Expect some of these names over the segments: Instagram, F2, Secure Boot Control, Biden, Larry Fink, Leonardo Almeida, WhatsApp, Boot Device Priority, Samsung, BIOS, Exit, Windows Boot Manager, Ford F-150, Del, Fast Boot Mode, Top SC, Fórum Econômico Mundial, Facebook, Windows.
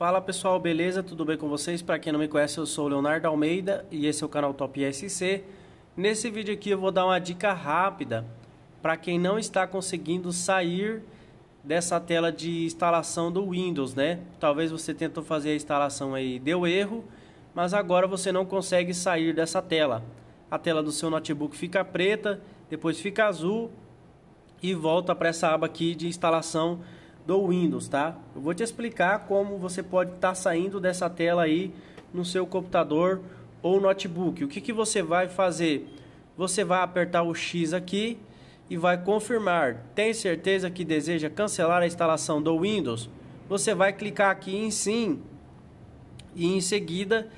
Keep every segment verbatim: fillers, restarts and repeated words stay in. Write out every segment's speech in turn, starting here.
Fala pessoal, beleza? Tudo bem com vocês? Para quem não me conhece, eu sou o Leonardo Almeida e esse é o canal Top S C. Nesse vídeo aqui eu vou dar uma dica rápida para quem não está conseguindo sair dessa tela de instalação do Windows, né? Talvez você tentou fazer a instalação aí e deu erro, mas agora você não consegue sair dessa tela. A tela do seu notebook fica preta, depois fica azul e volta para essa aba aqui de instalação do Windows, tá? Eu vou te explicar como você pode estar tá saindo dessa tela aí no seu computador ou notebook. O que que você vai fazer? Você vai apertar o X aqui e vai confirmar. Tem certeza que deseja cancelar a instalação do Windows? Você vai clicar aqui em sim e em seguida,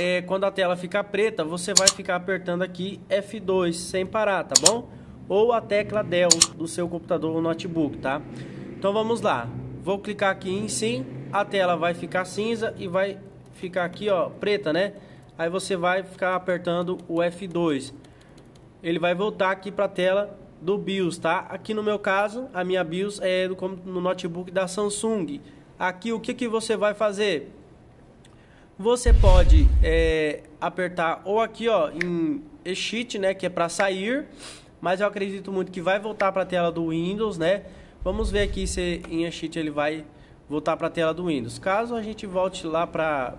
é, quando a tela ficar preta, você vai ficar apertando aqui F dois sem parar, tá bom? Ou a tecla Del do seu computador ou notebook, tá? Então vamos lá, vou clicar aqui em sim, a tela vai ficar cinza e vai ficar aqui, ó, preta, né? Aí você vai ficar apertando o F dois, ele vai voltar aqui para a tela do BIOS, tá? Aqui no meu caso, a minha BIOS é no notebook da Samsung. Aqui o que, que você vai fazer? Você pode é, apertar ou aqui, ó, em Exit, né, que é para sair, mas eu acredito muito que vai voltar para a tela do Windows, né? Vamos ver aqui se em Exit ele vai voltar para a tela do Windows. Caso a gente volte lá para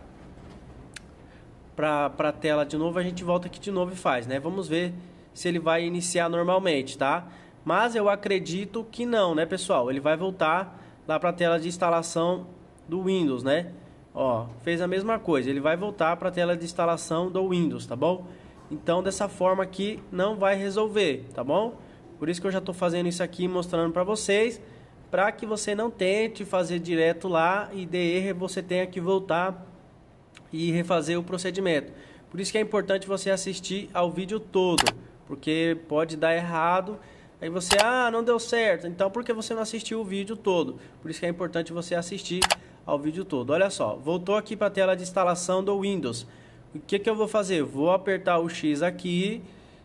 para a tela de novo, a gente volta aqui de novo e faz, né? Vamos ver se ele vai iniciar normalmente, tá? Mas eu acredito que não, né, pessoal? Ele vai voltar lá para a tela de instalação do Windows, né? Ó, fez a mesma coisa. Ele vai voltar para a tela de instalação do Windows, tá bom? Então, dessa forma aqui, não vai resolver, tá bom? Por isso que eu já estou fazendo isso aqui, mostrando para vocês, para que você não tente fazer direto lá e de erro você tenha que voltar e refazer o procedimento. Por isso que é importante você assistir ao vídeo todo, porque pode dar errado, aí você, ah, não deu certo, então por que você não assistiu o vídeo todo? Por isso que é importante você assistir ao vídeo todo. Olha só, voltou aqui para a tela de instalação do Windows. O que que eu vou fazer? Vou apertar o X aqui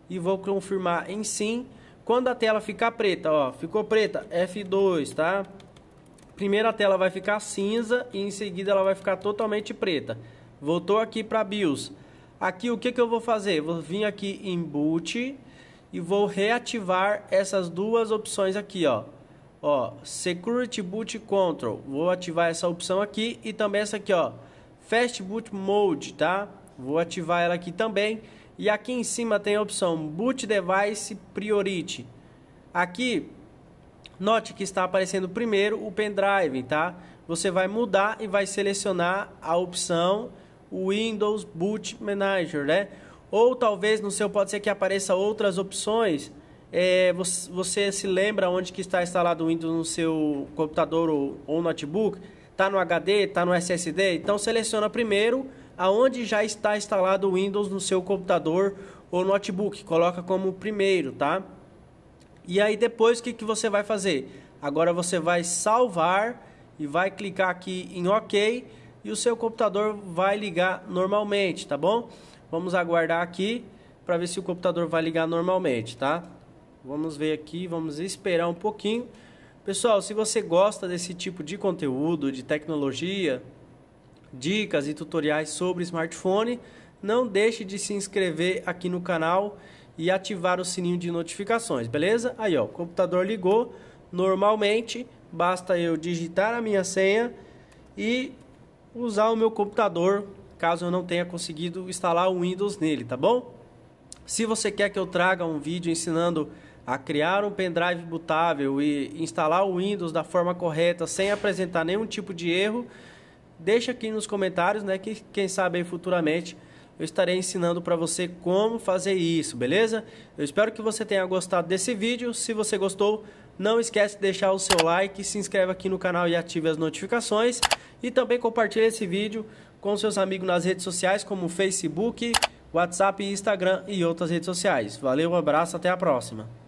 e vou confirmar em sim. Quando a tela ficar preta, ó, ficou preta, F dois, tá? Primeiro a tela vai ficar cinza e em seguida ela vai ficar totalmente preta. Voltou aqui para BIOS. Aqui o que que eu vou fazer? Vou vir aqui em Boot e vou reativar essas duas opções aqui, ó. Ó, Secure Boot Control. Vou ativar essa opção aqui e também essa aqui, ó, Fast Boot Mode, tá? Vou ativar ela aqui também. E aqui em cima tem a opção Boot Device Priority. Aqui, note que está aparecendo primeiro o pendrive, tá? Você vai mudar e vai selecionar a opção Windows Boot Manager, né? Ou talvez, no seu, pode ser que apareça outras opções. É, você, você se lembra onde que está instalado o Windows no seu computador ou, ou notebook? Tá no H D? Tá no S S D? Então seleciona primeiro aonde já está instalado o Windows no seu computador ou notebook, coloca como primeiro, tá? E aí depois o que, que você vai fazer? Agora você vai salvar e vai clicar aqui em OK e o seu computador vai ligar normalmente, tá bom? Vamos aguardar aqui para ver se o computador vai ligar normalmente, tá? Vamos ver aqui, vamos esperar um pouquinho. Pessoal, se você gosta desse tipo de conteúdo, de tecnologia, dicas e tutoriais sobre smartphone, não deixe de se inscrever aqui no canal e ativar o sininho de notificações, beleza? Aí, ó, o computador ligou normalmente, basta eu digitar a minha senha e usar o meu computador, caso eu não tenha conseguido instalar o Windows nele, tá bom? Se você quer que eu traga um vídeo ensinando a criar um pendrive bootável e instalar o Windows da forma correta, sem apresentar nenhum tipo de erro, deixa aqui nos comentários, né, que quem sabe aí futuramente eu estarei ensinando para você como fazer isso, beleza? Eu espero que você tenha gostado desse vídeo. Se você gostou, não esquece de deixar o seu like, se inscreve aqui no canal e ative as notificações. E também compartilhe esse vídeo com seus amigos nas redes sociais, como Facebook, WhatsApp, Instagram e outras redes sociais. Valeu, um abraço, até a próxima.